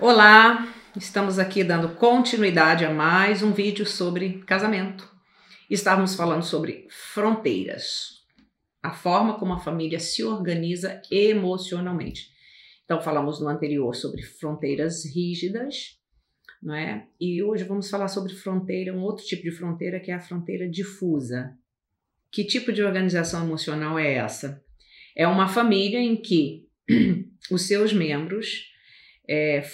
Olá, estamos aqui dando continuidade a mais um vídeo sobre casamento. Estávamos falando sobre fronteiras, a forma como a família se organiza emocionalmente. Então falamos no anterior sobre fronteiras rígidas, não é? E hoje vamos falar sobre fronteira, um outro tipo de fronteira, que é a fronteira difusa. Que tipo de organização emocional é essa? É uma família em que os seus membros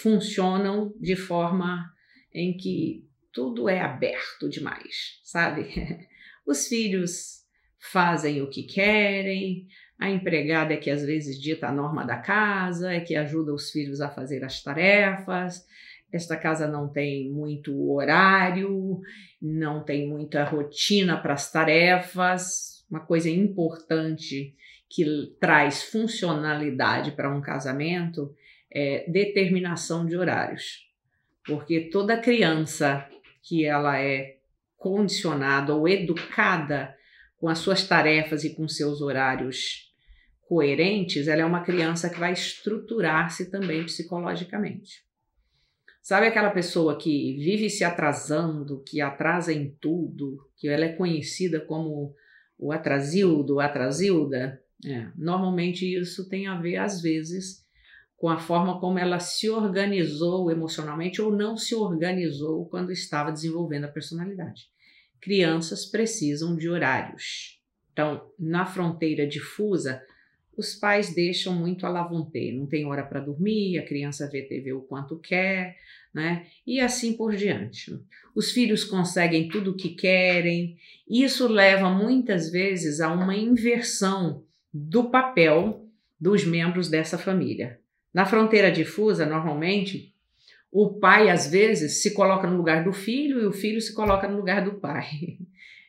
funcionam de forma em que tudo é aberto demais, sabe? Os filhos fazem o que querem, a empregada é que às vezes dita a norma da casa, é que ajuda os filhos a fazer as tarefas, esta casa não tem muito horário, não tem muita rotina para as tarefas. Uma coisa importante que traz funcionalidade para um casamento é determinação de horários, porque toda criança que ela é condicionada ou educada com as suas tarefas e com seus horários coerentes, ela é uma criança que vai estruturar-se também psicologicamente. Sabe aquela pessoa que vive se atrasando, que atrasa em tudo, que ela é conhecida como o atrasildo, atrasilda? Normalmente isso tem a ver, às vezes, com a forma como ela se organizou emocionalmente ou não se organizou quando estava desenvolvendo a personalidade. Crianças precisam de horários. Então, na fronteira difusa, os pais deixam muito alavonteiro. Não tem hora para dormir, a criança vê TV o quanto quer, né? E assim por diante. Os filhos conseguem tudo o que querem. Isso leva muitas vezes a uma inversão do papel dos membros dessa família. Na fronteira difusa, normalmente, o pai, às vezes, se coloca no lugar do filho e o filho se coloca no lugar do pai.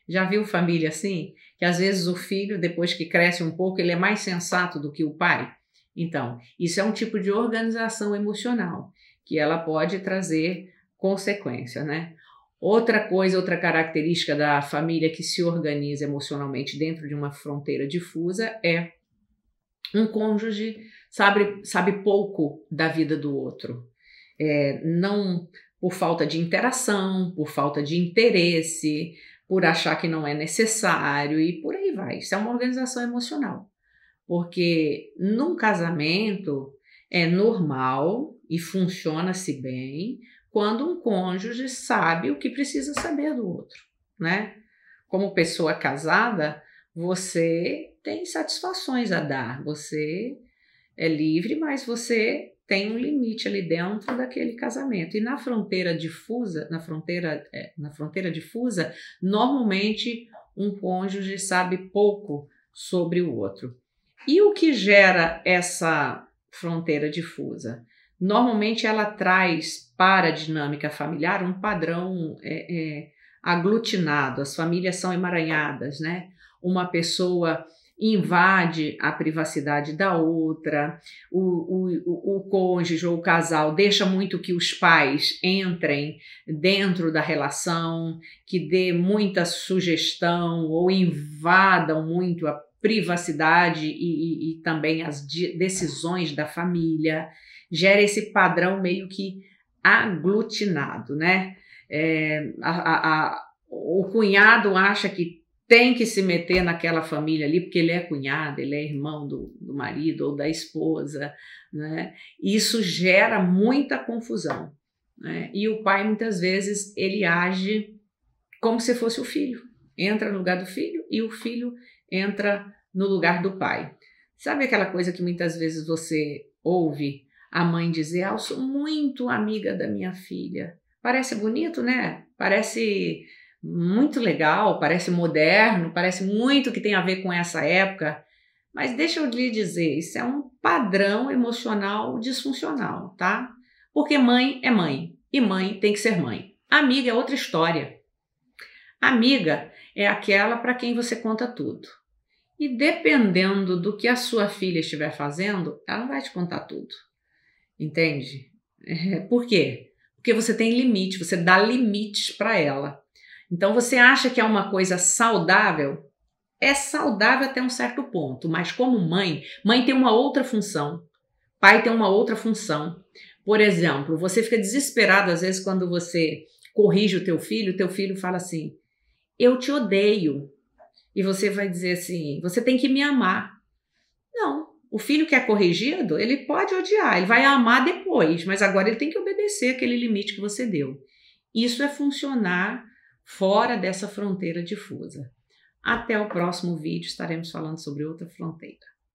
Já viu família assim? Que às vezes o filho, depois que cresce um pouco, ele é mais sensato do que o pai? Então, isso é um tipo de organização emocional, que ela pode trazer consequência, né? Outra coisa, outra característica da família que se organiza emocionalmente dentro de uma fronteira difusa é um cônjuge sabe pouco da vida do outro, não por falta de interação, por falta de interesse, por achar que não é necessário e por aí vai. Isso é uma organização emocional, porque num casamento é normal e funciona-se bem quando um cônjuge sabe o que precisa saber do outro, né? Como pessoa casada, você tem satisfações a dar, você é livre, mas você tem um limite ali dentro daquele casamento. E na fronteira difusa, normalmente um cônjuge sabe pouco sobre o outro. E o que gera essa fronteira difusa? Normalmente ela traz para a dinâmica familiar um padrão aglutinado. As famílias são emaranhadas, né? Uma pessoa invade a privacidade da outra, o cônjuge ou o casal deixa muito que os pais entrem dentro da relação, que dê muita sugestão ou invadam muito a privacidade e também as decisões da família. Gera esse padrão meio que aglutinado, né? O cunhado acha que tem que se meter naquela família ali, porque ele é cunhado, ele é irmão do marido ou da esposa, né? Isso gera muita confusão, né? E o pai, muitas vezes, ele age como se fosse o filho. Entra no lugar do filho e o filho entra no lugar do pai. Sabe aquela coisa que muitas vezes você ouve a mãe dizer: "Ah, eu sou muito amiga da minha filha." Parece bonito, né? Parece muito legal, parece moderno, parece muito que tem a ver com essa época, mas deixa eu lhe dizer, isso é um padrão emocional disfuncional, tá? Porque mãe é mãe, e mãe tem que ser mãe. Amiga é outra história. Amiga é aquela para quem você conta tudo. E dependendo do que a sua filha estiver fazendo, ela vai te contar tudo. Entende? Por quê? Porque você tem limite, você dá limites para ela. Então, você acha que é uma coisa saudável? É saudável até um certo ponto, mas como mãe, mãe tem uma outra função, pai tem uma outra função, Por exemplo, você fica desesperado às vezes quando você corrige o teu filho fala assim, eu te odeio. E você vai dizer assim, você tem que me amar. Não, o filho que é corrigido, ele pode odiar, ele vai amar depois, mas agora ele tem que obedecer aquele limite que você deu. Isso é funcionar fora dessa fronteira difusa. Até o próximo vídeo, estaremos falando sobre outra fronteira.